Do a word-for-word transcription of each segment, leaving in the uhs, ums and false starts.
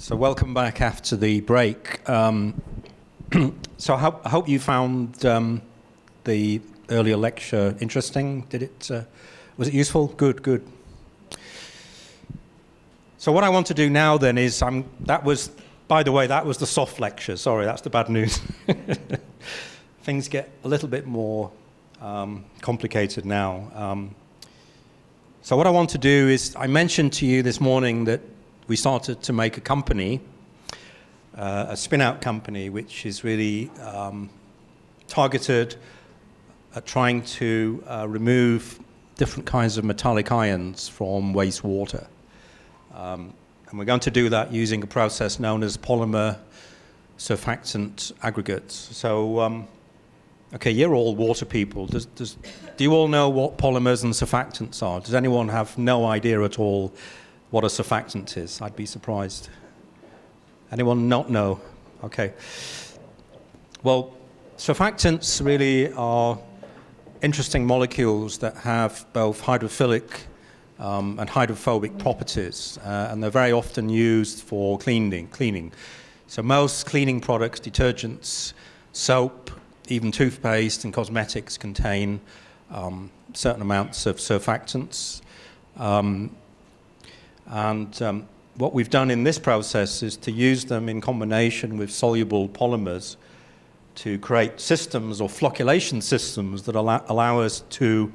So welcome back after the break. Um, so I hope, I hope you found um, the earlier lecture interesting. Did it? Uh, was it useful? Good, good. So what I want to do now then is, I'm, that was, by the way, that was the soft lecture. Sorry, that's the bad news. Things get a little bit more um, complicated now. Um, so what I want to do is, I mentioned to you this morning that we started to make a company, uh, a spin-out company, which is really um, targeted at trying to uh, remove different kinds of metallic ions from wastewater. Um, and we're going to do that using a process known as polymer surfactant aggregates. So, um, okay, you're all water people. Does, does, do you all know what polymers and surfactants are? Does anyone have no idea at all what a surfactant is? I'd be surprised. Anyone not know? Okay. Well, surfactants really are interesting molecules that have both hydrophilic Um, and hydrophobic properties, uh, and they're very often used for cleaning. Cleaning, so most cleaning products, detergents, soap, even toothpaste and cosmetics contain um, certain amounts of surfactants. Um, and um, what we've done in this process is to use them in combination with soluble polymers to create systems or flocculation systems that allow, allow us to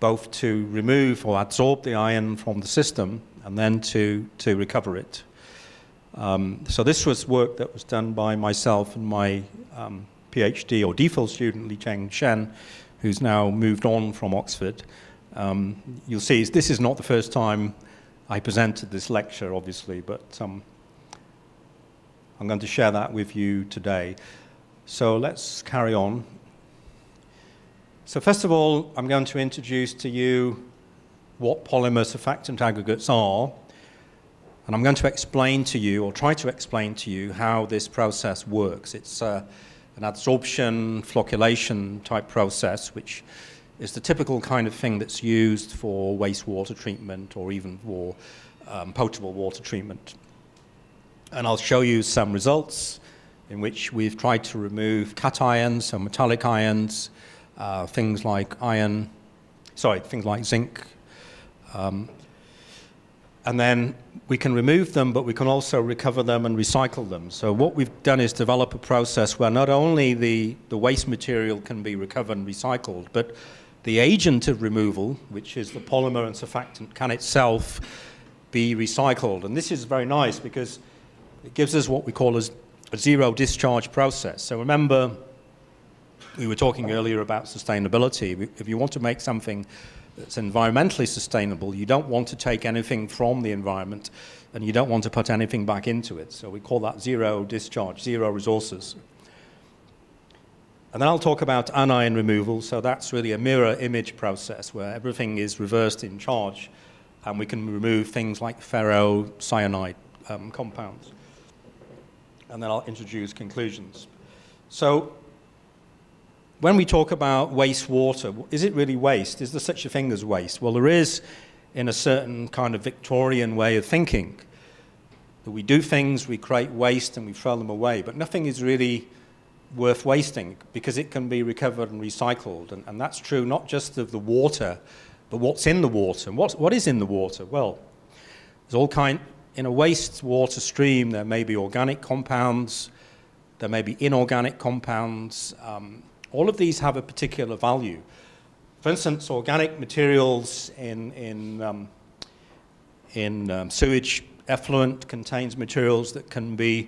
both to remove or absorb the ion from the system and then to, to recover it. Um, so this was work that was done by myself and my um, PhD or DPhil student, Li Cheng Shen, who's now moved on from Oxford. Um, you'll see this is not the first time I presented this lecture, obviously, but um, I'm going to share that with you today. So let's carry on. So first of all, I'm going to introduce to you what polymer surfactant aggregates are, and I'm going to explain to you, or try to explain to you, how this process works. It's uh, an adsorption, flocculation type process, which is the typical kind of thing that's used for wastewater treatment or even for um, potable water treatment. And I'll show you some results in which we've tried to remove cations, so metallic ions, Uh, things like iron, sorry, things like zinc. Um, and then we can remove them, but we can also recover them and recycle them. So what we've done is develop a process where not only the, the waste material can be recovered and recycled, but the agent of removal, which is the polymer and surfactant, can itself be recycled. And this is very nice because it gives us what we call a, a zero discharge process. So remember, we were talking earlier about sustainability. If you want to make something that's environmentally sustainable, you don't want to take anything from the environment and you don't want to put anything back into it. So we call that zero discharge, zero resources. And then I'll talk about anion removal. So that's really a mirror image process where everything is reversed in charge and we can remove things like ferrocyanide um, compounds. And then I'll introduce conclusions. So, when we talk about wastewater, is it really waste? Is there such a thing as waste? Well, there is, in a certain kind of Victorian way of thinking, that we do things, we create waste, and we throw them away. But nothing is really worth wasting because it can be recovered and recycled. And, and that's true not just of the water, but what's in the water. And what, what is in the water? Well, there's all kind. In a wastewater stream, there may be organic compounds, there may be inorganic compounds. Um, All of these have a particular value. For instance, organic materials in, in, um, in um, sewage effluent contains materials that can be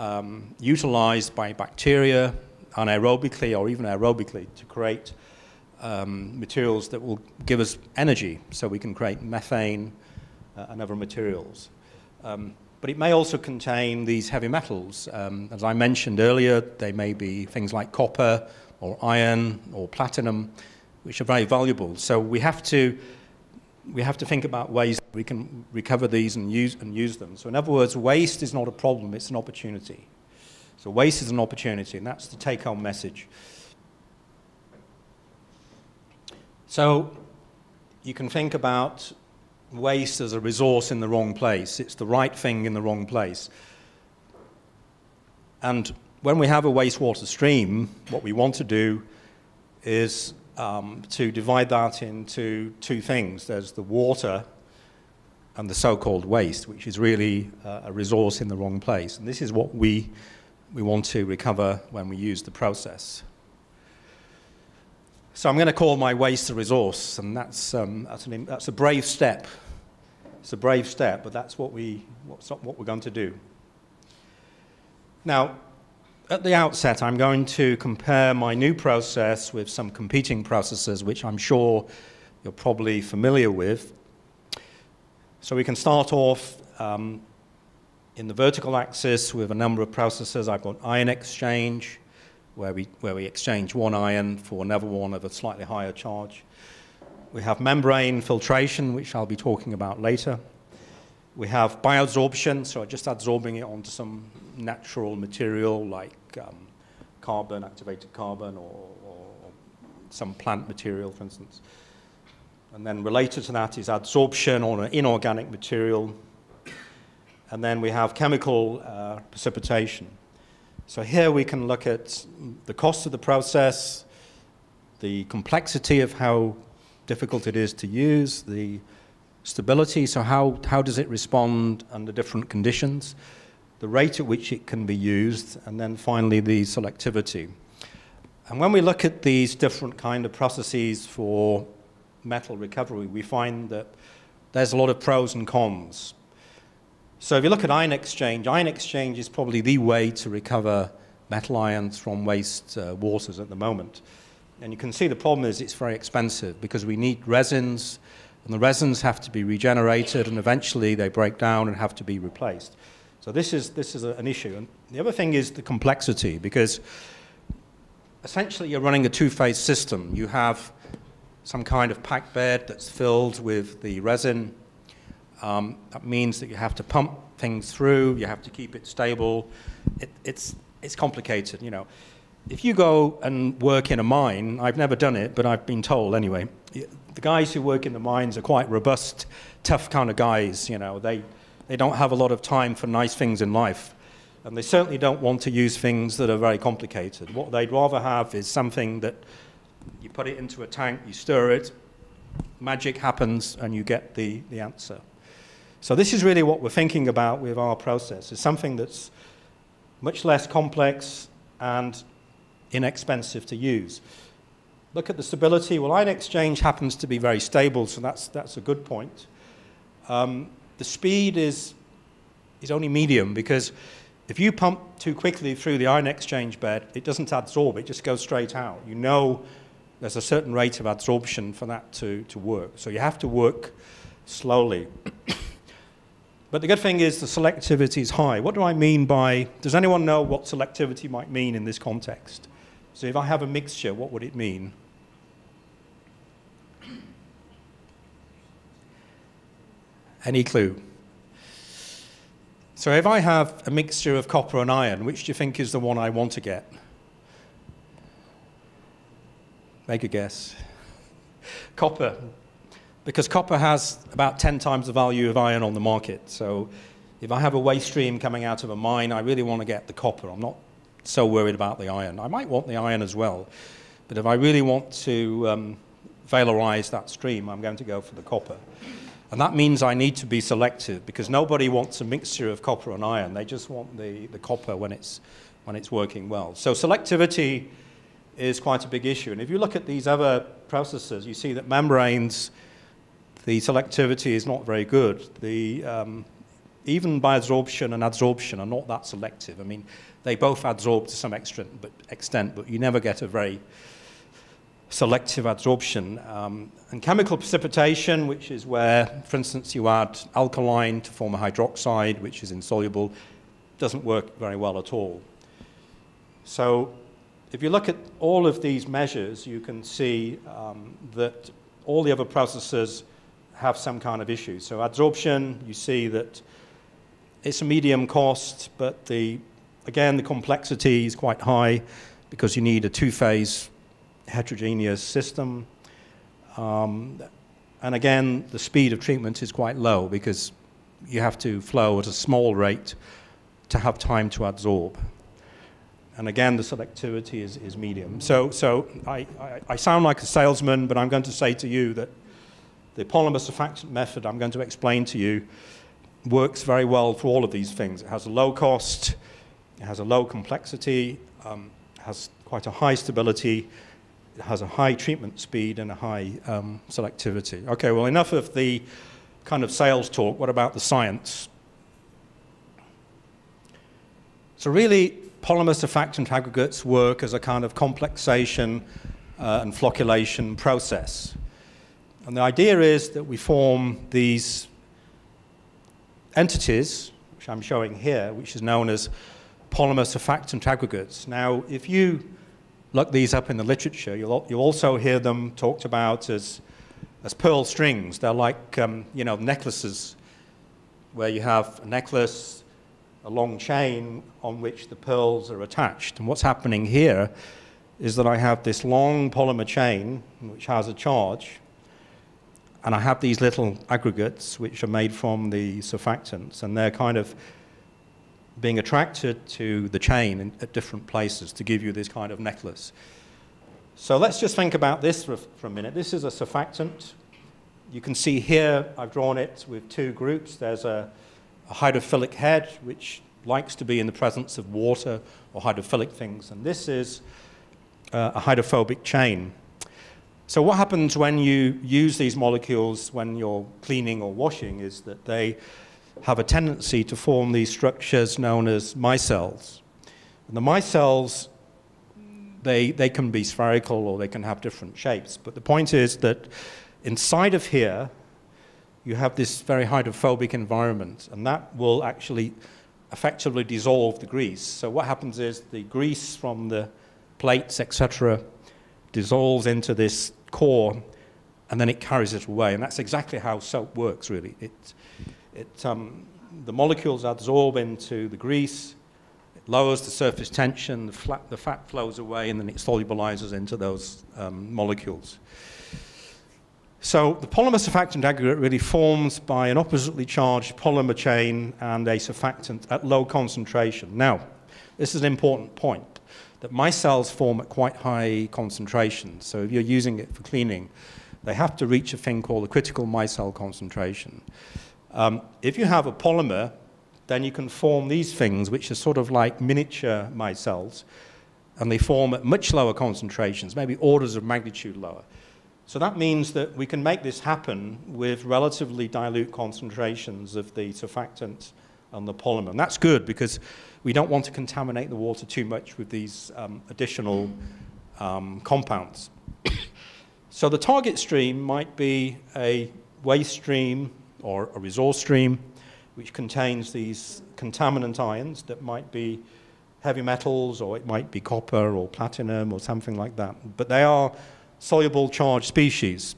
um, utilized by bacteria anaerobically or even aerobically to create um, materials that will give us energy. So we can create methane uh, and other materials. Um, But it may also contain these heavy metals. Um, as I mentioned earlier, they may be things like copper or iron or platinum, which are very valuable. So we have to, we have to think about ways that we can recover these and use, and use them. So in other words, waste is not a problem, it's an opportunity. So waste is an opportunity, and that's the take-home message. So you can think about waste as a resource in the wrong place. It's the right thing in the wrong place. And when we have a wastewater stream, what we want to do is um, to divide that into two things. There's the water and the so-called waste, which is really uh, a resource in the wrong place. And this is what we, we want to recover when we use the process. So I'm going to call my waste a resource, and that's, um, that's, an, that's a brave step. It's a brave step, but that's what, we, what's not what we're going to do. Now, at the outset, I'm going to compare my new process with some competing processes, which I'm sure you're probably familiar with. So we can start off um, in the vertical axis with a number of processes. I've got ion exchange, Where we, where we exchange one ion for another one of a slightly higher charge. We have membrane filtration, which I'll be talking about later. We have bioadsorption, so just adsorbing it onto some natural material like um, carbon, activated carbon, or, or some plant material, for instance. And then related to that is adsorption on an inorganic material. And then we have chemical uh, precipitation. So here we can look at the cost of the process, the complexity of how difficult it is to use, the stability, so how, how does it respond under different conditions, the rate at which it can be used, and then finally the selectivity. And when we look at these different kind of processes for metal recovery, we find that there's a lot of pros and cons. So if you look at ion exchange, ion exchange is probably the way to recover metal ions from waste uh, waters at the moment. And you can see the problem is it's very expensive because we need resins, and the resins have to be regenerated, and eventually they break down and have to be replaced. So this is, this is a, an issue. And the other thing is the complexity, because essentially you're running a two-phase system. You have some kind of packed bed that's filled with the resin. Um, that means that you have to pump things through, you have to keep it stable. It, it's, it's complicated, you know. If you go and work in a mine, I've never done it, but I've been told anyway, the guys who work in the mines are quite robust, tough kind of guys, you know. They, they don't have a lot of time for nice things in life, and they certainly don't want to use things that are very complicated. What they'd rather have is something that you put it into a tank, you stir it, magic happens, and you get the, the answer. So this is really what we're thinking about with our process. It's something that's much less complex and inexpensive to use. Look at the stability. Well, ion exchange happens to be very stable, so that's, that's a good point. Um, the speed is, is only medium, because if you pump too quickly through the ion exchange bed, it doesn't adsorb, it just goes straight out. You know there's a certain rate of adsorption for that to, to work. So you have to work slowly. But the good thing is the selectivity is high. What do I mean by, does anyone know what selectivity might mean in this context? So if I have a mixture, what would it mean? Any clue? So if I have a mixture of copper and iron, which do you think is the one I want to get? Make a guess. Copper. Because copper has about ten times the value of iron on the market. So if I have a waste stream coming out of a mine, I really want to get the copper. I'm not so worried about the iron. I might want the iron as well. But if I really want to um, valorize that stream, I'm going to go for the copper. And that means I need to be selective, because nobody wants a mixture of copper and iron. They just want the, the copper when it's, when it's working well. So selectivity is quite a big issue. And if you look at these other processes, you see that membranes, the selectivity is not very good. The, um, even bioadsorption and adsorption are not that selective. I mean, they both adsorb to some extent, but, extent, but you never get a very selective adsorption. Um, and chemical precipitation, which is where, for instance, you add alkaline to form a hydroxide, which is insoluble, doesn't work very well at all. So if you look at all of these measures, you can see um, that all the other processes have some kind of issue. So adsorption, you see that it's a medium cost, but the, again, the complexity is quite high because you need a two-phase heterogeneous system. Um, And again, the speed of treatment is quite low because you have to flow at a small rate to have time to absorb. And again, the selectivity is, is medium. So, so I, I, I sound like a salesman, but I'm going to say to you that the polymer surfactant method I'm going to explain to you works very well for all of these things. It has a low cost, it has a low complexity, um, has quite a high stability, it has a high treatment speed and a high um, selectivity. Okay, well, enough of the kind of sales talk. What about the science? So really, polymer surfactant aggregates work as a kind of complexation uh, and flocculation process. And the idea is that we form these entities, which I'm showing here, which is known as polymer surfactant aggregates. Now, if you look these up in the literature, you'll, you'll also hear them talked about as, as pearl strings. They're like, um, you know, necklaces, where you have a necklace, a long chain on which the pearls are attached. And what's happening here is that I have this long polymer chain which has a charge, and I have these little aggregates which are made from the surfactants, and they're kind of being attracted to the chain in, at different places to give you this kind of necklace. So let's just think about this for, for a minute. This is a surfactant. You can see here I've drawn it with two groups. There's a a hydrophilic head, which likes to be in the presence of water or hydrophilic things. And this is uh, a hydrophobic chain. So what happens when you use these molecules when you're cleaning or washing is that they have a tendency to form these structures known as micelles. And the micelles, they, they can be spherical or they can have different shapes. But the point is that inside of here, you have this very hydrophobic environment, and that will actually effectively dissolve the grease. So what happens is the grease from the plates, et cetera, dissolves into this core, and then it carries it away. And that's exactly how soap works, really. It, it, um, the molecules absorb into the grease, it lowers the surface tension, the, flat, the fat flows away, and then it solubilizes into those um, molecules. So the polymer surfactant aggregate really forms by an oppositely charged polymer chain and a surfactant at low concentration. Now, this is an important point, that micelles form at quite high concentrations. So if you're using it for cleaning, they have to reach a thing called a critical micelle concentration. Um, if you have a polymer, then you can form these things, which are sort of like miniature micelles, and they form at much lower concentrations, maybe orders of magnitude lower. So that means that we can make this happen with relatively dilute concentrations of the surfactant and the polymer. And that's good because we don't want to contaminate the water too much with these um, additional um, compounds. So the target stream might be a waste stream or a resource stream which contains these contaminant ions that might be heavy metals, or it might be copper or platinum or something like that. But they are soluble charged species.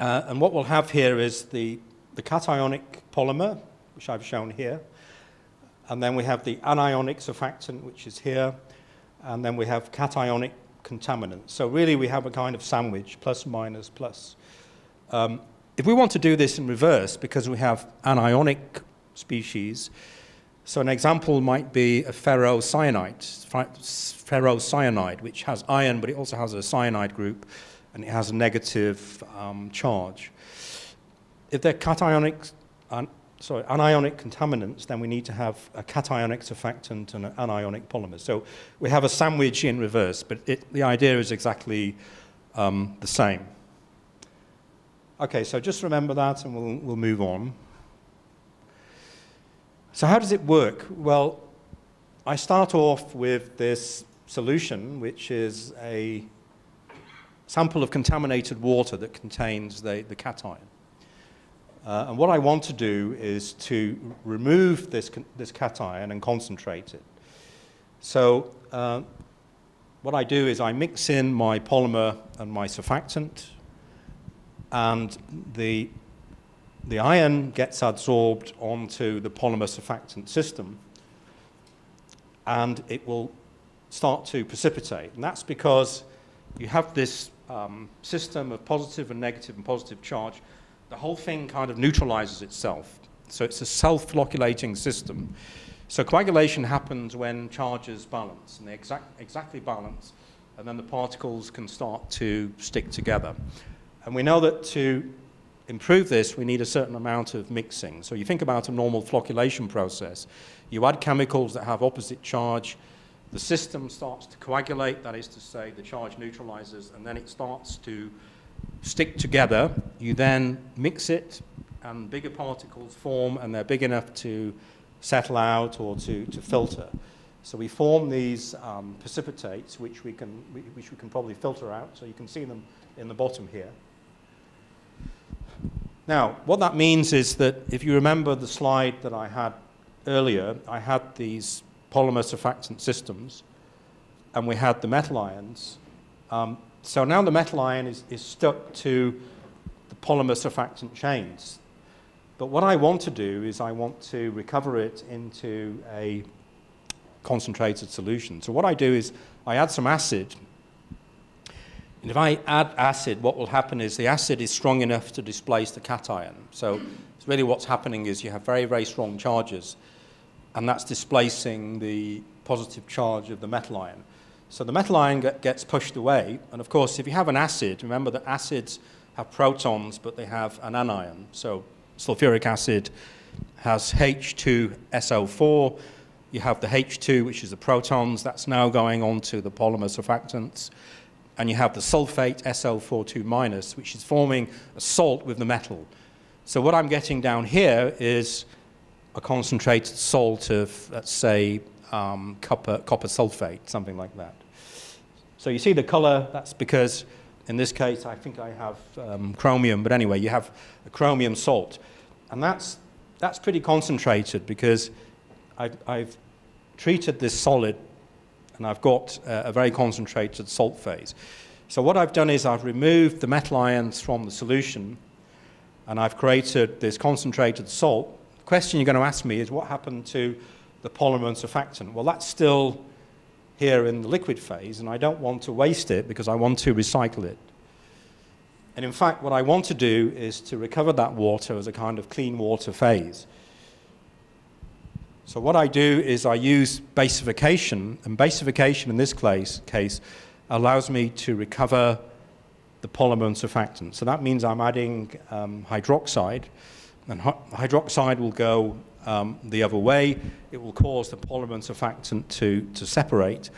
Uh, and what we'll have here is the, the cationic polymer, which I've shown here. And then we have the anionic surfactant, which is here. And then we have cationic contaminants. So really, we have a kind of sandwich, plus, minus, plus. Um, if we want to do this in reverse, because we have anionic species, so an example might be a ferrocyanide, ferrocyanide, which has iron, but it also has a cyanide group, and it has a negative um, charge. If they're cationic, uh, sorry, anionic contaminants, then we need to have a cationic surfactant and an anionic polymer. So we have a sandwich in reverse, but it, the idea is exactly um, the same. Okay, so just remember that, and we'll, we'll move on. So how does it work? Well, I start off with this solution, which is a sample of contaminated water that contains the, the cation. Uh, and what I want to do is to remove this, this cation and concentrate it. So uh, what I do is I mix in my polymer and my surfactant, and the The iron gets adsorbed onto the polymer surfactant system, and it will start to precipitate. And that's because you have this um, system of positive and negative and positive charge, the whole thing kind of neutralizes itself. So it's a self-flocculating system. So coagulation happens when charges balance, and they exact, exactly balance, and then the particles can start to stick together. And we know that to improve this, we need a certain amount of mixing. So you think about a normal flocculation process. You add chemicals that have opposite charge, the system starts to coagulate, that is to say the charge neutralizes, and then it starts to stick together. You then mix it, and bigger particles form, and they're big enough to settle out or to, to filter. So we form these um, precipitates, which we, can, which we can probably filter out. So you can see them in the bottom here. Now, what that means is that if you remember the slide that I had earlier, I had these polymer surfactant systems, and we had the metal ions. Um, so now the metal ion is, is stuck to the polymer surfactant chains. But what I want to do is I want to recover it into a concentrated solution. So what I do is I add some acid. And if I add acid, what will happen is the acid is strong enough to displace the cation. So it's really what's happening is you have very, very strong charges, and that's displacing the positive charge of the metal ion. So the metal ion get, gets pushed away. And of course, if you have an acid, remember that acids have protons, but they have an anion. So sulfuric acid has H two S O four. You have the H two, which is the protons. That's now going on to the polymer surfactants. And you have the sulfate, S O four two minus, which is forming a salt with the metal. So what I'm getting down here is a concentrated salt of, let's say, um, copper, copper sulfate, something like that. So you see the color, that's because in this case, I think I have um, chromium, but anyway, you have a chromium salt. And that's, that's pretty concentrated because I've, I've treated this solid, and I've got uh, a very concentrated salt phase. So what I've done is I've removed the metal ions from the solution, and I've created this concentrated salt. The question you're going to ask me is, what happened to the polymer and surfactant? Well, that's still here in the liquid phase, and I don't want to waste it because I want to recycle it. And in fact, what I want to do is to recover that water as a kind of clean water phase. So what I do is I use basification, and basification in this case allows me to recover the polymer and surfactant. So that means I'm adding um, hydroxide, and hydroxide will go um, the other way. It will cause the polymer and surfactant to, to separate,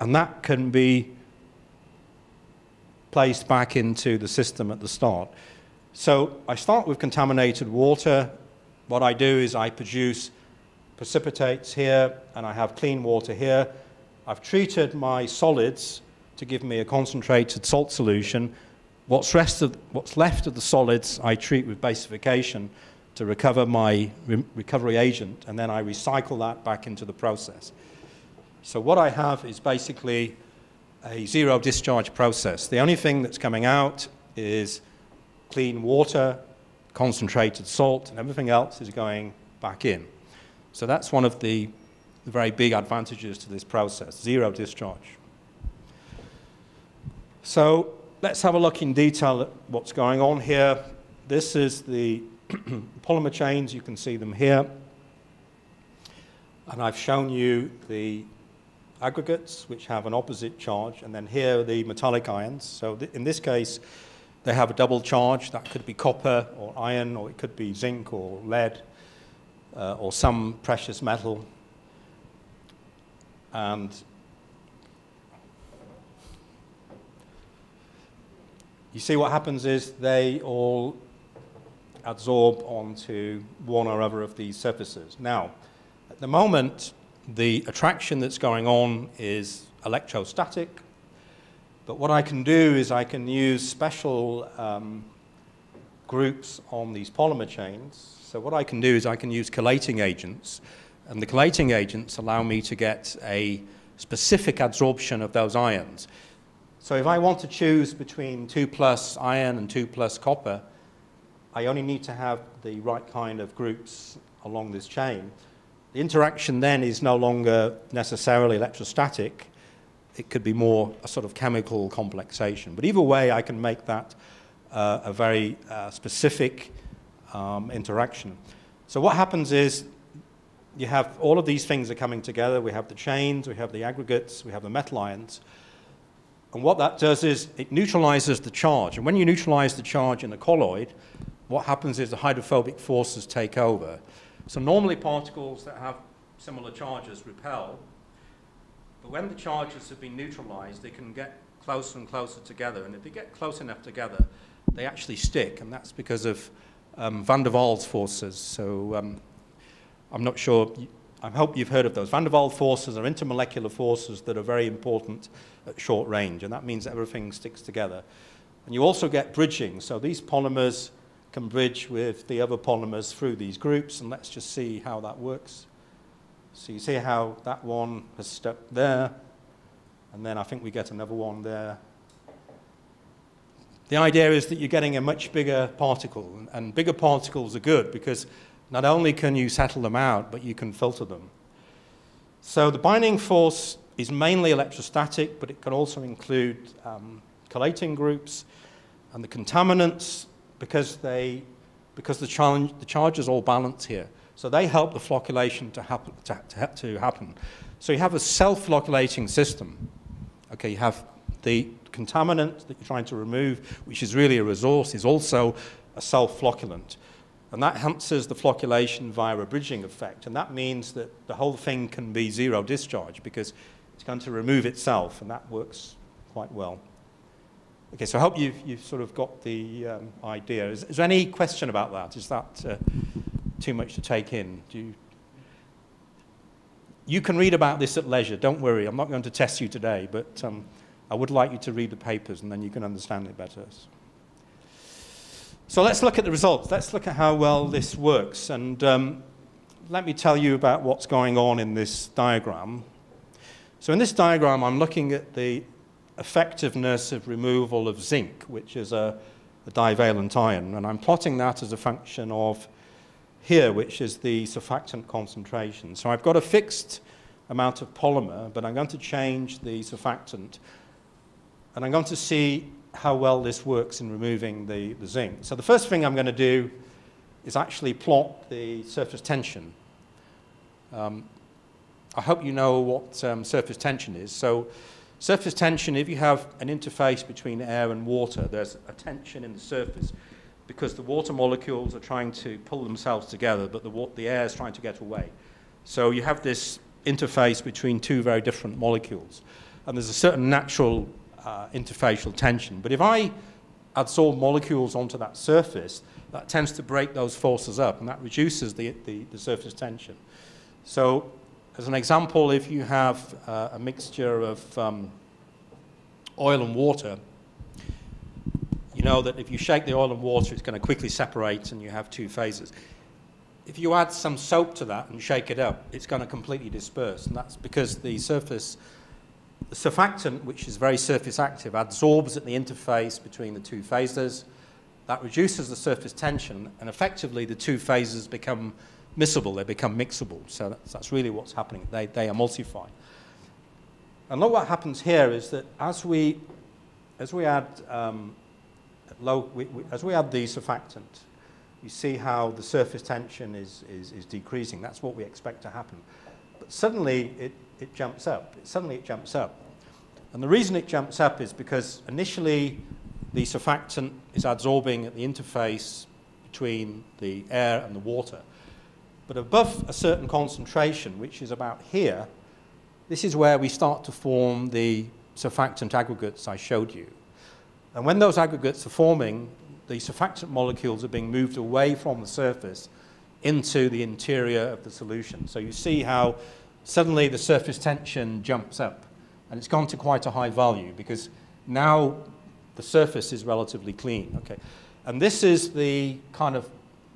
and that can be placed back into the system at the start. So I start with contaminated water. What I do is I produce precipitates here, and I have clean water here. I've treated my solids to give me a concentrated salt solution. What's, rest of, what's left of the solids I treat with basification to recover my re recovery agent, and then I recycle that back into the process. So what I have is basically a zero discharge process. The only thing that's coming out is clean water, concentrated salt, and everything else is going back in. So that's one of the very big advantages to this process, zero discharge. So let's have a look in detail at what's going on here. This is the polymer chains. You can see them here. And I've shown you the aggregates, which have an opposite charge. And then here are the metallic ions. So th- in this case, they have a double charge. That could be copper or iron, or it could be zinc or lead. Uh, or some precious metal, and you see what happens is they all adsorb onto one or other of these surfaces. Now, at the moment, the attraction that's going on is electrostatic, but what I can do is I can use special um, groups on these polymer chains. So what I can do is I can use collating agents, and the collating agents allow me to get a specific adsorption of those ions. So if I want to choose between two plus iron and two plus copper, I only need to have the right kind of groups along this chain. The interaction then is no longer necessarily electrostatic. it could be more a sort of chemical complexation. But either way, I can make that uh, a very uh, specific um, interaction. So what happens is you have all of these things are coming together. We have the chains, we have the aggregates, we have the metal ions. And what that does is it neutralizes the charge. And when you neutralize the charge in a colloid, what happens is the hydrophobic forces take over. So normally particles that have similar charges repel. But when the charges have been neutralized, they can get closer and closer together. And if they get close enough together, they actually stick. And that's because of um, van der Waals forces. So um, I'm not sure, I hope you've heard of those. Van der Waals forces are intermolecular forces that are very important at short range, and that means everything sticks together. And you also get bridging, so these polymers can bridge with the other polymers through these groups, and let's just see how that works. So you see how that one has stuck there, and then I think we get another one there. The idea is that you're getting a much bigger particle, and bigger particles are good because not only can you settle them out, but you can filter them. So the binding force is mainly electrostatic, but it can also include um, chelating groups. And the contaminants, because, they, because the, challenge, the charges all balance here, so they help the flocculation to happen. To, to, to happen. So you have a self-flocculating system. Okay, you have the contaminant that you're trying to remove, which is really a resource, is also a self-flocculant. And that enhances the flocculation via a bridging effect. And that means that the whole thing can be zero discharge because it's going to remove itself, and that works quite well. Okay, so I hope you've, you've sort of got the um, idea. Is, is there any question about that? Is that uh, too much to take in? Do you, you can read about this at leisure. Don't worry, I'm not going to test you today, but um, I would like you to read the papers and then you can understand it better. So let's look at the results. Let's look at how well this works. And um, let me tell you about what's going on in this diagram. So in this diagram, I'm looking at the effectiveness of removal of zinc, which is a, a divalent ion. And I'm plotting that as a function of here, which is the surfactant concentration. So I've got a fixed amount of polymer, but I'm going to change the surfactant. And I'm going to see how well this works in removing the, the zinc. So the first thing I'm going to do is actually plot the surface tension. Um, I hope you know what um, surface tension is. So surface tension, if you have an interface between air and water, there's a tension in the surface because the water molecules are trying to pull themselves together, but the, the air is trying to get away. So you have this interface between two very different molecules. And there's a certain natural Uh, interfacial tension. But if I adsorb molecules onto that surface, that tends to break those forces up, and that reduces the, the, the surface tension. So as an example, if you have uh, a mixture of um, oil and water, you know that if you shake the oil and water, it's going to quickly separate and you have two phases. If you add some soap to that and shake it up, it's going to completely disperse, and that's because the surface The surfactant, which is very surface active, adsorbs at the interface between the two phases. That reduces the surface tension, and effectively the two phases become miscible, they become mixable. So that's, that's really what's happening. They, they emulsify. And look what happens here is that as we, as we, add, um, low, we, we, as we add the surfactant, you see how the surface tension is, is, is decreasing. That's what we expect to happen. But suddenly it It jumps up. Suddenly it jumps up. And the reason it jumps up is because initially the surfactant is adsorbing at the interface between the air and the water. But above a certain concentration, which is about here, this is where we start to form the surfactant aggregates I showed you. And when those aggregates are forming, the surfactant molecules are being moved away from the surface into the interior of the solution. So you see how suddenly the surface tension jumps up, and it's gone to quite a high value because now the surface is relatively clean. Okay, and this is the kind of,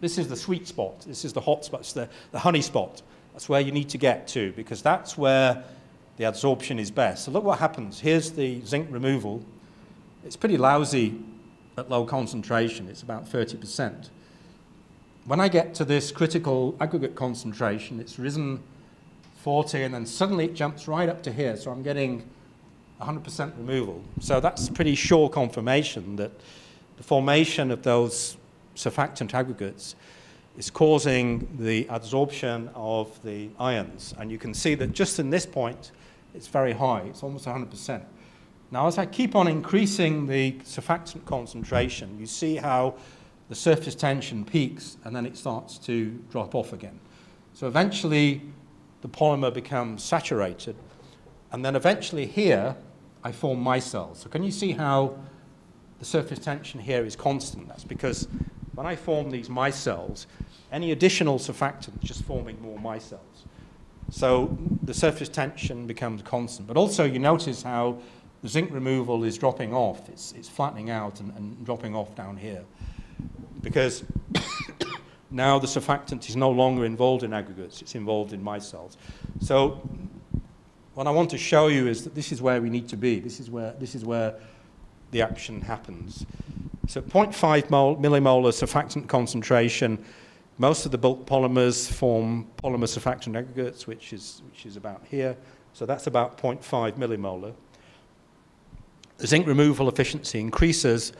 this is the sweet spot, this is the hot spot, the, the honey spot. That's where you need to get to because that's where the adsorption is best. So look what happens. Here's the zinc removal. It's pretty lousy at low concentration, it's about thirty percent. When I get to this critical aggregate concentration, it's risen forty, and then suddenly it jumps right up to here. So I'm getting one hundred percent removal. So that's pretty sure confirmation that the formation of those surfactant aggregates is causing the adsorption of the ions. And you can see that just in this point, it's very high. It's almost one hundred percent. Now, as I keep on increasing the surfactant concentration, you see how the surface tension peaks, and then it starts to drop off again. So eventually, the polymer becomes saturated. And then eventually here, I form micelles. So can you see how the surface tension here is constant? That's because when I form these micelles, any additional surfactant is just forming more micelles. So the surface tension becomes constant. But also, you notice how the zinc removal is dropping off. It's, it's flattening out and, and dropping off down here, because now the surfactant is no longer involved in aggregates. It's involved in micelles. So what I want to show you is that this is where we need to be. This is where, this is where the action happens. So zero point five millimolar surfactant concentration, most of the bulk polymers form polymer surfactant aggregates, which is, which is about here. So that's about zero point five millimolar. The zinc removal efficiency increases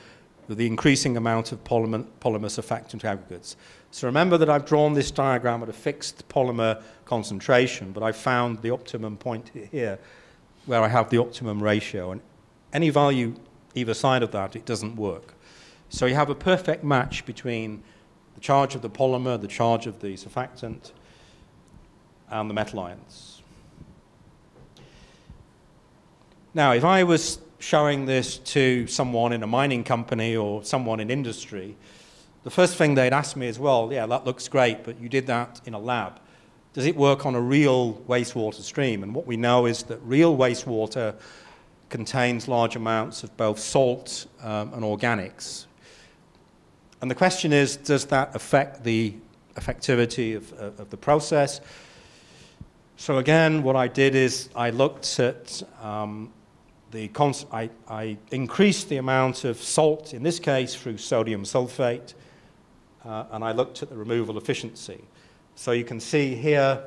with the increasing amount of polymer, polymer surfactant aggregates. So remember that I've drawn this diagram at a fixed polymer concentration, but I found the optimum point here where I have the optimum ratio. And any value either side of that, it doesn't work. So you have a perfect match between the charge of the polymer, the charge of the surfactant, and the metal ions. Now, if I was showing this to someone in a mining company or someone in industry, the first thing they'd ask me is, well, yeah, that looks great, but you did that in a lab. Does it work on a real wastewater stream? And what we know is that real wastewater contains large amounts of both salt um, and organics. And the question is, does that affect the effectivity of, of, of the process? So again, what I did is I looked at um, the cons I, I increased the amount of salt, in this case through sodium sulfate, uh, and I looked at the removal efficiency. So you can see here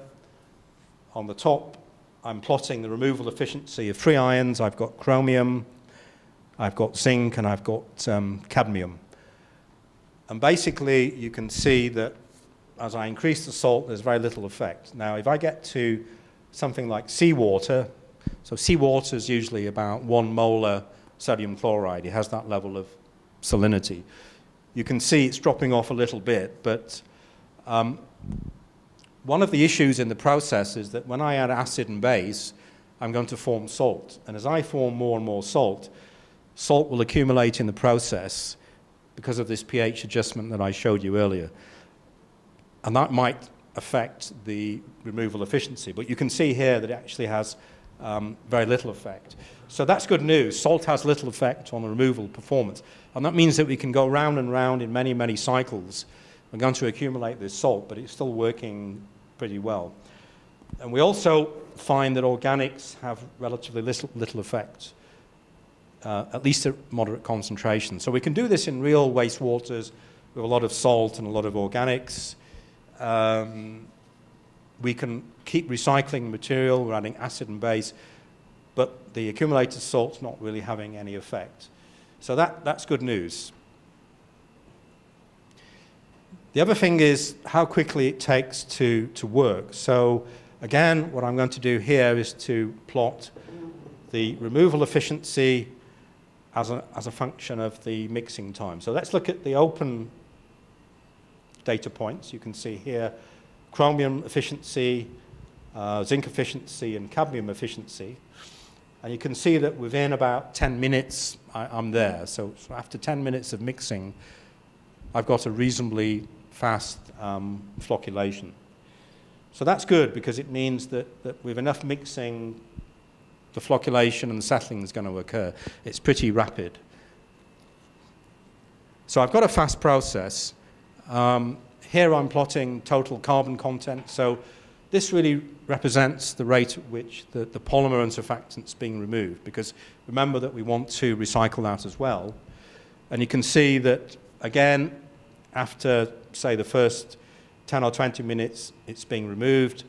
on the top, I'm plotting the removal efficiency of three ions. I've got chromium, I've got zinc, and I've got um, cadmium. And basically, you can see that as I increase the salt, there's very little effect. Now, if I get to something like seawater, so seawater is usually about one molar sodium chloride. It has that level of salinity. You can see it's dropping off a little bit, but um, one of the issues in the process is that when I add acid and base, I'm going to form salt. And as I form more and more salt, salt will accumulate in the process because of this pH adjustment that I showed you earlier. And that might affect the removal efficiency. But you can see here that it actually has um, very little effect. So that's good news. Salt has little effect on the removal performance. And that means that we can go round and round in many, many cycles. We're going to accumulate this salt, but it's still working pretty well. And we also find that organics have relatively little, little effect, uh, at least at moderate concentrations. So we can do this in real wastewaters with a lot of salt and a lot of organics. Um, we can keep recycling material. We're adding acid and base, but the accumulated salt's not really having any effect. So that, that's good news. The other thing is how quickly it takes to, to work. So again, what I'm going to do here is to plot the removal efficiency as a, as a function of the mixing time. So let's look at the open data points. You can see here chromium efficiency, uh, zinc efficiency, and cadmium efficiency. And you can see that within about ten minutes, I, I'm there. So, so after ten minutes of mixing, I've got a reasonably fast um, flocculation. So that's good, because it means that, that with enough mixing, the flocculation and the settling is going to occur. It's pretty rapid. So I've got a fast process. Um, here I'm plotting total carbon content. So this really represents the rate at which the, the polymer and surfactant's being removed, because remember that we want to recycle that as well. And you can see that, again, after, say, the first ten or twenty minutes, it's being removed.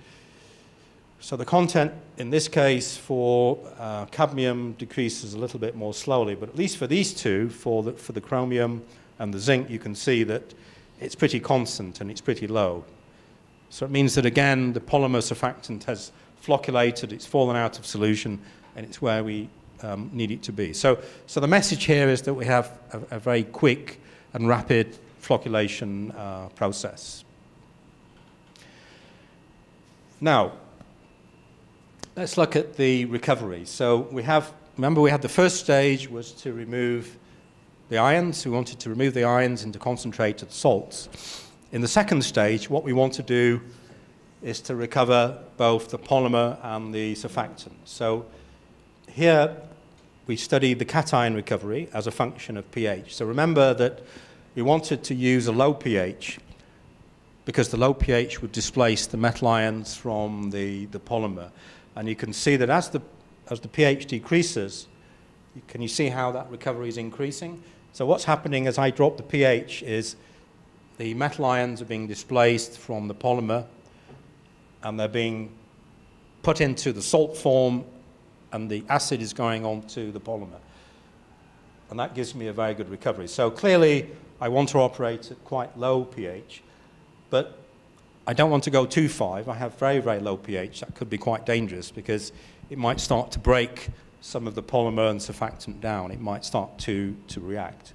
So the content in this case for uh, cadmium decreases a little bit more slowly, but at least for these two, for the, for the chromium and the zinc, you can see that it's pretty constant and it's pretty low. So it means that again, the polymer surfactant has flocculated, it's fallen out of solution, and it's where we um, need it to be. So, so the message here is that we have a, a very quick and rapid flocculation uh, process. Now, let's look at the recovery. So we have, remember we had the first stage was to remove the ions. We wanted to remove the ions into concentrated salts. In the second stage, what we want to do is to recover both the polymer and the surfactant. So here we studied the cation recovery as a function of pH. So remember that we wanted to use a low pH because the low pH would displace the metal ions from the, the polymer. And you can see that as the, as the pH decreases, can you see how that recovery is increasing? So what's happening as I drop the pH is the metal ions are being displaced from the polymer, and they're being put into the salt form, and the acid is going on to the polymer. And that gives me a very good recovery. So clearly, I want to operate at quite low pH, but I don't want to go too five. I have very, very low pH. That could be quite dangerous because it might start to break some of the polymer and surfactant down. It might start to, to react.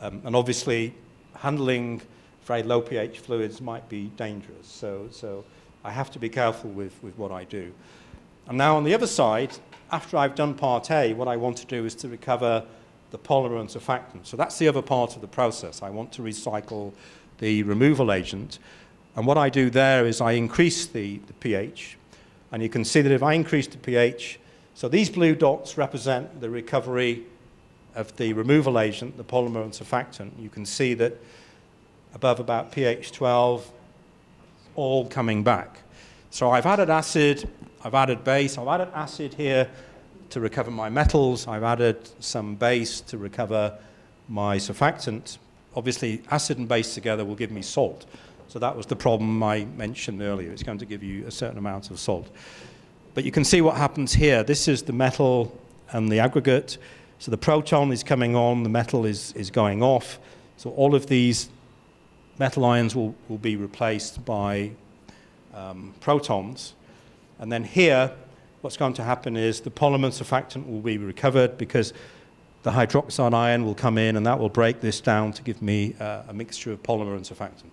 Um, and obviously, handling very low pH fluids might be dangerous. So, so I have to be careful with, with what I do. And now on the other side, after I've done part A, what I want to do is to recover the polymer and surfactant. So that's the other part of the process. I want to recycle the removal agent. And what I do there is I increase the, the pH. And you can see that if I increase the pH, so these blue dots represent the recovery of the removal agent, the polymer and surfactant. You can see that above about pH twelve, all coming back. So I've added acid, I've added base, I've added acid here to recover my metals, I've added some base to recover my surfactant. Obviously, acid and base together will give me salt. So that was the problem I mentioned earlier. It's going to give you a certain amount of salt. But you can see what happens here. This is the metal and the aggregate. So the proton is coming on, the metal is, is going off. So all of these metal ions will, will be replaced by um, protons. And then here, what's going to happen is the polymer surfactant will be recovered because the hydroxide ion will come in, and that will break this down to give me uh, a mixture of polymer and surfactant.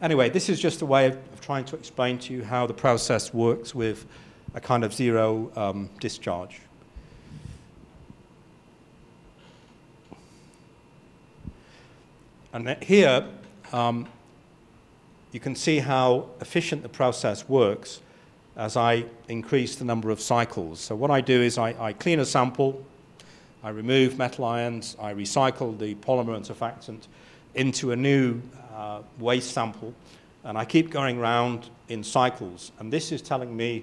Anyway, this is just a way of, of trying to explain to you how the process works with a kind of zero um, discharge. And here, um, you can see how efficient the process works as I increase the number of cycles. So what I do is I, I clean a sample, I remove metal ions, I recycle the polymer and surfactant into a new Uh, waste sample, and I keep going round in cycles, and this is telling me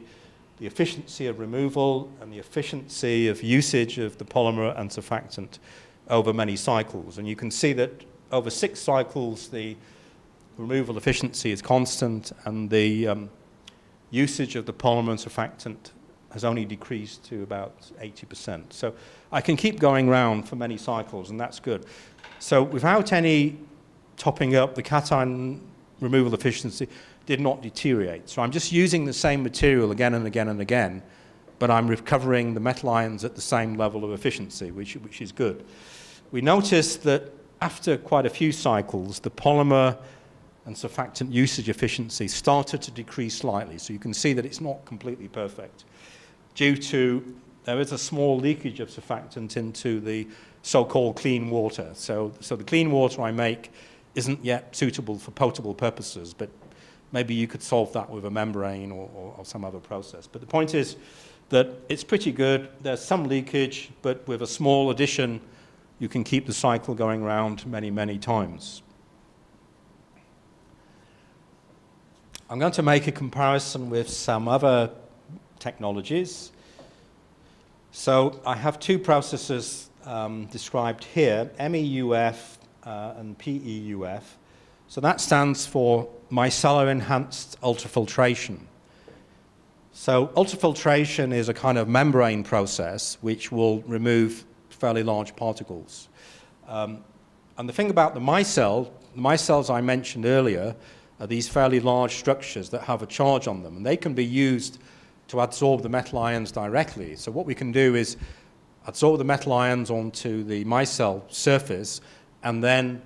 the efficiency of removal and the efficiency of usage of the polymer and surfactant over many cycles. And you can see that over six cycles the removal efficiency is constant, and the um, usage of the polymer and surfactant has only decreased to about eighty percent. So I can keep going round for many cycles, and that's good. So without any topping up, the cation removal efficiency did not deteriorate. So I'm just using the same material again and again and again, but I'm recovering the metal ions at the same level of efficiency, which, which is good. We noticed that after quite a few cycles, the polymer and surfactant usage efficiency started to decrease slightly. So you can see that it's not completely perfect due to there is a small leakage of surfactant into the so-called clean water. So, so the clean water I make isn't yet suitable for potable purposes, but maybe you could solve that with a membrane or, or, or some other process. But the point is that it's pretty good. There's some leakage, but with a small addition, you can keep the cycle going round many, many times. I'm going to make a comparison with some other technologies. So I have two processes um, described here, M E U F Uh, and P E U F. So that stands for micellar enhanced ultrafiltration. So ultrafiltration is a kind of membrane process which will remove fairly large particles. Um, and the thing about the micelle, the micelles I mentioned earlier, are these fairly large structures that have a charge on them, and they can be used to adsorb the metal ions directly. So what we can do is adsorb the metal ions onto the micelle surface and then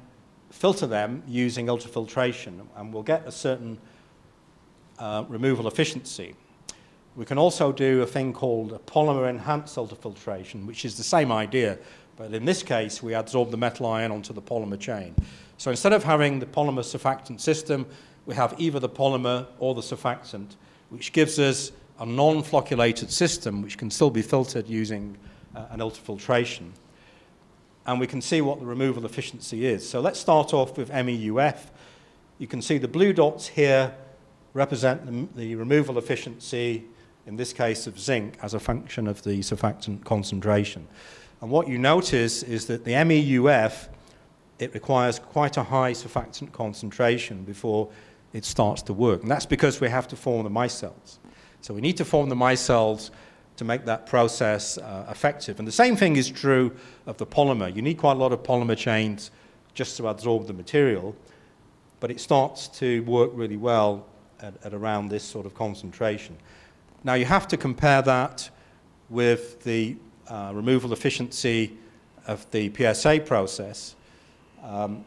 filter them using ultrafiltration, and we'll get a certain uh, removal efficiency. We can also do a thing called a polymer-enhanced ultrafiltration, which is the same idea, but in this case, we adsorb the metal ion onto the polymer chain. So instead of having the polymer surfactant system, we have either the polymer or the surfactant, which gives us a non-flocculated system, which can still be filtered using uh, an ultrafiltration. And we can see what the removal efficiency is. So let's start off with M E U F. You can see the blue dots here represent the, the removal efficiency, in this case of zinc, as a function of the surfactant concentration. And what you notice is that the M E U F, it requires quite a high surfactant concentration before it starts to work. And that's because we have to form the micelles. So we need to form the micelles to make that process uh, effective. And the same thing is true of the polymer. You need quite a lot of polymer chains just to adsorb the material, but it starts to work really well at, at around this sort of concentration. Now you have to compare that with the uh, removal efficiency of the P S A process. Um,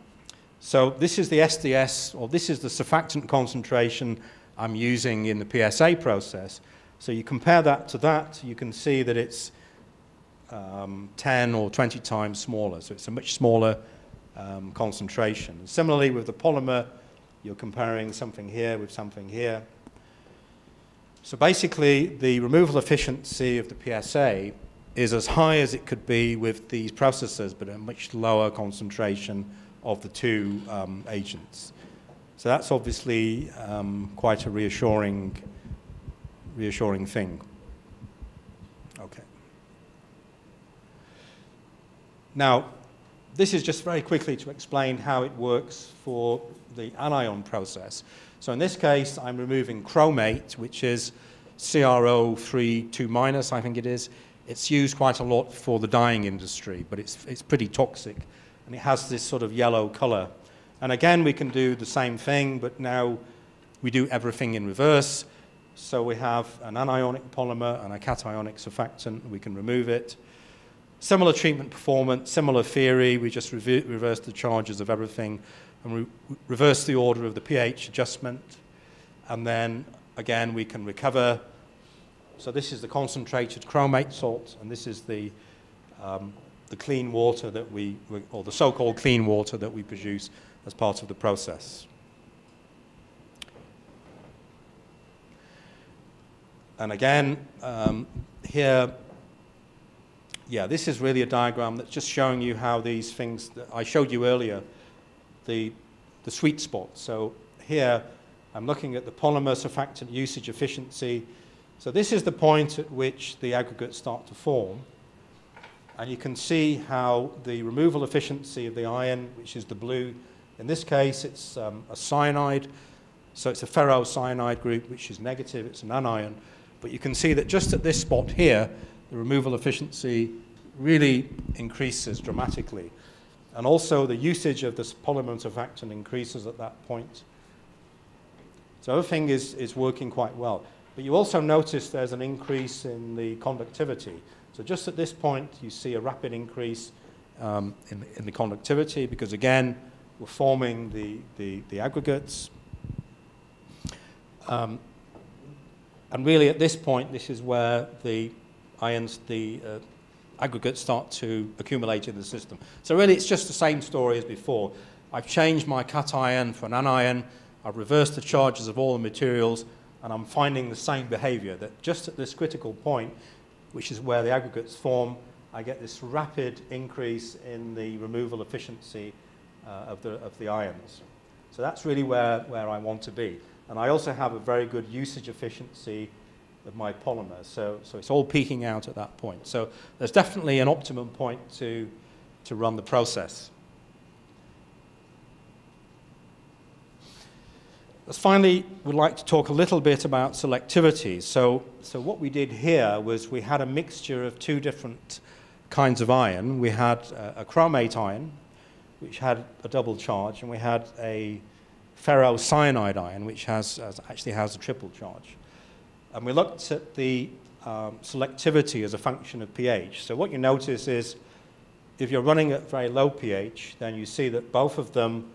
so this is the S D S, or this is the surfactant concentration I'm using in the P S A process. So you compare that to that, you can see that it's um, ten or twenty times smaller. So it's a much smaller um, concentration. And similarly with the polymer, you're comparing something here with something here. So basically, the removal efficiency of the P S A is as high as it could be with these processes, but a much lower concentration of the two um, agents. So that's obviously um, quite a reassuring, reassuring thing. Okay. Now, this is just very quickly to explain how it works for the anion process. So in this case, I'm removing chromate, which is C r O three two minus, I think it is. It's used quite a lot for the dyeing industry, but it's, it's pretty toxic. And it has this sort of yellow color. And again, we can do the same thing, but now we do everything in reverse. So we have an anionic polymer and a cationic surfactant. We can remove it. Similar treatment performance, similar theory. We just reverse the charges of everything and re reverse the order of the pH adjustment. And then, again, we can recover. So this is the concentrated chromate salt, and this is the, um, the clean water that we, or the so-called clean water that we produce as part of the process. And again, um, here, yeah, this is really a diagram that's just showing you how these things that I showed you earlier, the, the sweet spot. So here, I'm looking at the polymer surfactant usage efficiency. So this is the point at which the aggregates start to form. And you can see how the removal efficiency of the ion, which is the blue, in this case, it's um, a cyanide, so it's a ferrocyanide group, which is negative, it's an anion. But you can see that just at this spot here, the removal efficiency really increases dramatically. And also the usage of this polymer surfactant increases at that point. So everything is, is working quite well. But you also notice there's an increase in the conductivity. So just at this point, you see a rapid increase um, in, in the conductivity because, again, we're forming the, the, the aggregates. Um, and really at this point, this is where the ions, the uh, aggregates start to accumulate in the system. So really it's just the same story as before. I've changed my cation for an anion, I've reversed the charges of all the materials, and I'm finding the same behavior, that just at this critical point, which is where the aggregates form, I get this rapid increase in the removal efficiency Uh, of, the, of the ions. So that's really where, where I want to be. And I also have a very good usage efficiency of my polymer. So, so it's all peaking out at that point. So there's definitely an optimum point to, to run the process. Finally, we'd like to talk a little bit about selectivity. So, so what we did here was we had a mixture of two different kinds of iron. We had a, a chromate iron, which had a double charge, and we had a ferrocyanide iron, which has, has actually has a triple charge. And we looked at the um, selectivity as a function of pH. So what you notice is if you're running at very low pH, then you see that both of them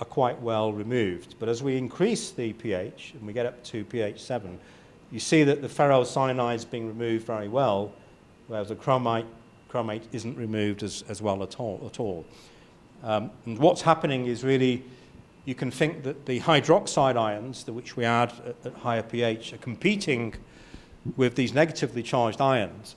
are quite well removed. But as we increase the pH, and we get up to pH seven, you see that the ferrocyanide is being removed very well, whereas the chromite, chromate isn't removed as, as well at all. At all. Um, and what's happening is really, you can think that the hydroxide ions, which we add at, at higher pH, are competing with these negatively charged ions.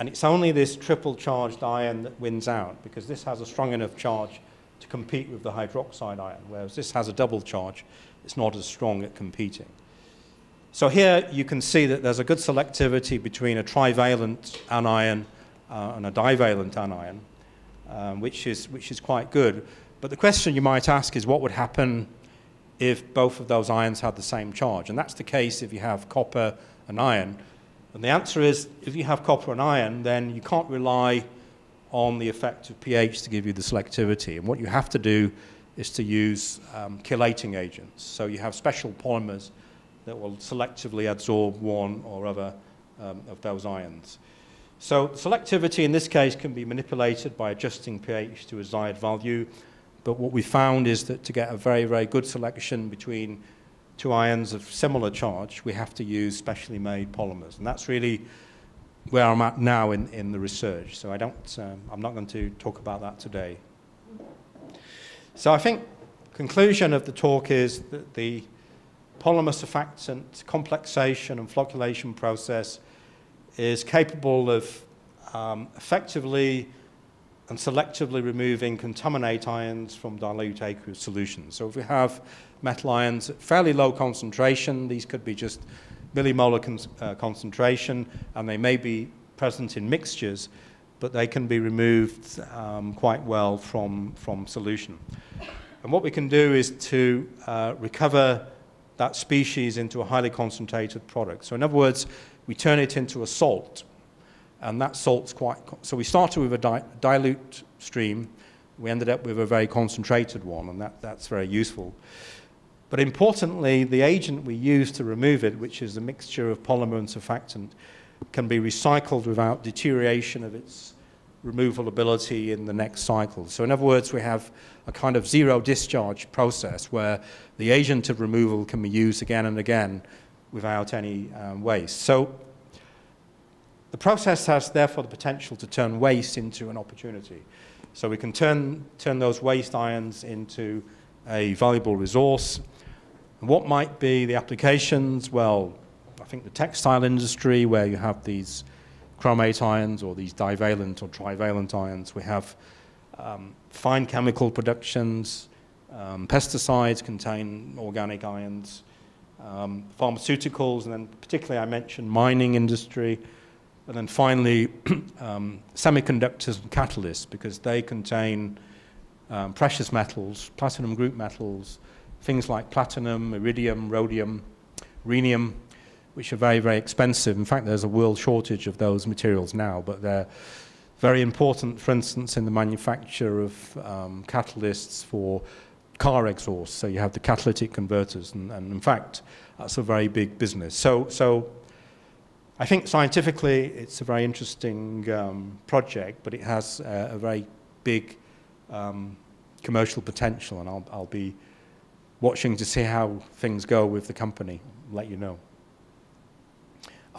And it's only this triple charged ion that wins out, because this has a strong enough charge to compete with the hydroxide ion, whereas this has a double charge. It's not as strong at competing. So here you can see that there's a good selectivity between a trivalent anion uh, and a divalent anion, um, which is, which is quite good. But the question you might ask is what would happen if both of those ions had the same charge? And that's the case if you have copper and iron. And the answer is, if you have copper and iron, then you can't rely on the effect of pH to give you the selectivity. And what you have to do is to use um, chelating agents. So you have special polymers that will selectively absorb one or other um, of those ions. So selectivity in this case can be manipulated by adjusting pH to a desired value. But what we found is that to get a very, very good selection between two ions of similar charge, we have to use specially made polymers. And that's really where I'm at now in, in the research. So I don't, um, I'm not going to talk about that today. So I think conclusion of the talk is that the polymer surfactant complexation and flocculation process is capable of um, effectively and selectively removing contaminate ions from dilute aqueous solutions. So if we have metal ions at fairly low concentration, these could be just millimolar con uh, concentration, and they may be present in mixtures, but they can be removed um, quite well from, from solution. And what we can do is to uh, recover that species into a highly concentrated product. So in other words, we turn it into a salt. And that salt's quite, so we started with a di dilute stream, we ended up with a very concentrated one, and that, that's very useful. But importantly, the agent we use to remove it, which is a mixture of polymer and surfactant, can be recycled without deterioration of its removal ability in the next cycle. So in other words, we have a kind of zero discharge process where the agent of removal can be used again and again without any um, waste. So the process has, therefore, the potential to turn waste into an opportunity. So we can turn, turn those waste ions into a valuable resource. And what might be the applications? Well, I think the textile industry, where you have these chromate ions or these divalent or trivalent ions. We have um, fine chemical productions. Um, pesticides contain organic ions. Um, pharmaceuticals, and then particularly I mentioned mining industry. And then finally, um, semiconductors and catalysts, because they contain um, precious metals, platinum group metals, things like platinum, iridium, rhodium, rhenium, which are very, very expensive. In fact, there's a world shortage of those materials now, but they're very important, for instance, in the manufacture of um, catalysts for car exhausts. So you have the catalytic converters, and, and in fact, that's a very big business. So, so I think scientifically it's a very interesting um, project, but it has uh, a very big um, commercial potential, and I'll, I'll be watching to see how things go with the company. I'll let you know.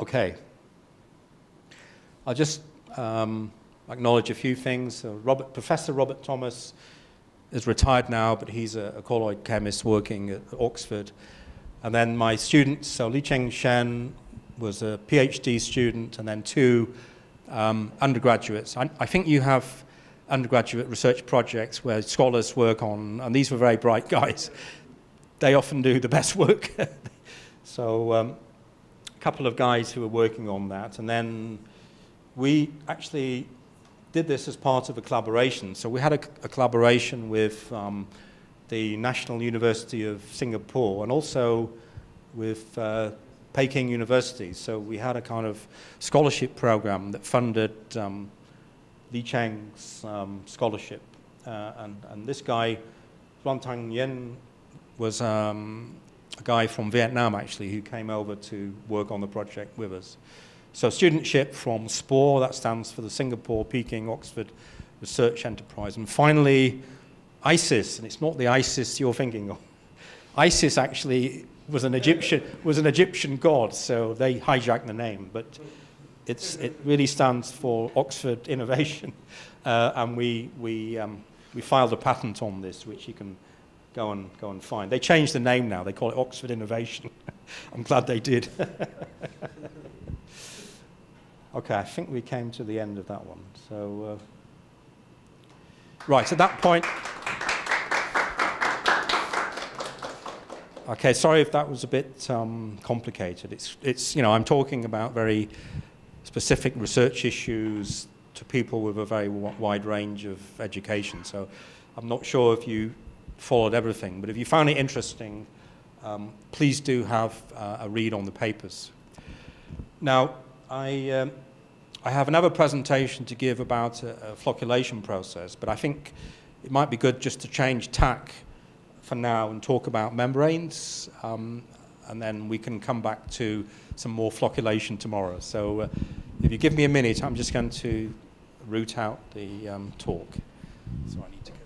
Okay. I'll just um, acknowledge a few things. Uh, Robert, Professor Robert Thomas is retired now, but he's a, a colloid chemist working at Oxford. And then my students, so Li Cheng Shen was a PhD student, and then two um, undergraduates. I, I think you have undergraduate research projects where scholars work on, and these were very bright guys. They often do the best work. So um, a couple of guys who were working on that, and then we actually did this as part of a collaboration. So we had a, a collaboration with um, the National University of Singapore, and also with uh, Peking University. So we had a kind of scholarship program that funded um, Li Cheng's um, scholarship. Uh, and, and this guy, Phan Thang Yen, was um, a guy from Vietnam, actually, who came over to work on the project with us. So studentship from S P O R, that stands for the Singapore, Peking, Oxford Research Enterprise. And finally, ISIS, and it's not the ISIS you're thinking of. ISIS actually was an Egyptian, was an Egyptian god, so they hijacked the name. But it's, it really stands for Oxford Innovation. Uh, and we, we, um, we filed a patent on this, which you can go and, go and find. They changed the name now. They call it Oxford Innovation. I'm glad they did. OK, I think we came to the end of that one. So, uh, right, at that point. OK, sorry if that was a bit um, complicated. It's, it's, you know, I'm talking about very specific research issues to people with a very wide range of education. So I'm not sure if you followed everything, but if you found it interesting, um, please do have uh, a read on the papers. Now, I, um, I have another presentation to give about a, a flocculation process, but I think it might be good just to change tack for now and talk about membranes, um, and then we can come back to some more flocculation tomorrow. So uh, if you give me a minute, I'm just going to root out the um, talk. So I need to